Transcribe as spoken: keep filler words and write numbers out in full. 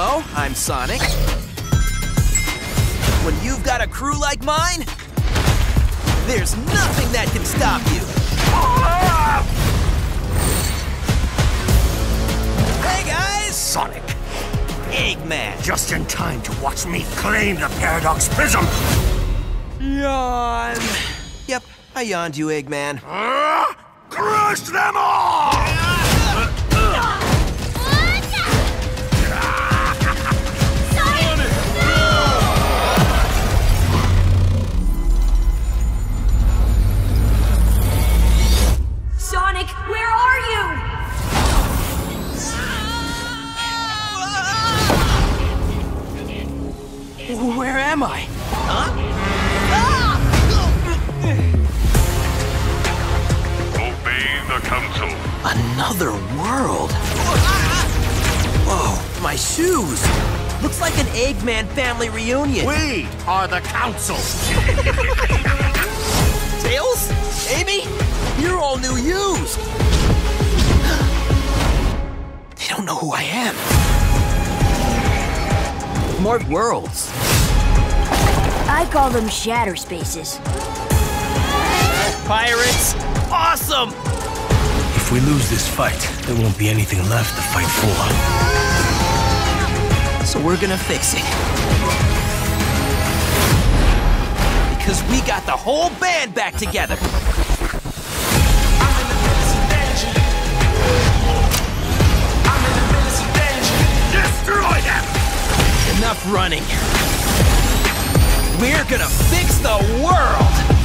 Hello, I'm Sonic. When you've got a crew like mine, there's nothing that can stop you. Hey guys! Sonic. Eggman. Just in time to watch me claim the Paradox Prism. Yawn. Yep, I yawned you, Eggman. Uh, crush them all! Uh, uh, uh. Sonic, where are you? Where am I? Huh? Obey the council. Another world? Whoa, my shoes! Looks like an Eggman family reunion. We are the council. Tails? Amy? You're all new used! They don't know who I am. More worlds. I call them shatter spaces. Pirates! Awesome! If we lose this fight, there won't be anything left to fight for. So we're gonna fix it. Because we got the whole band back together. Enough running. We're gonna fix the world!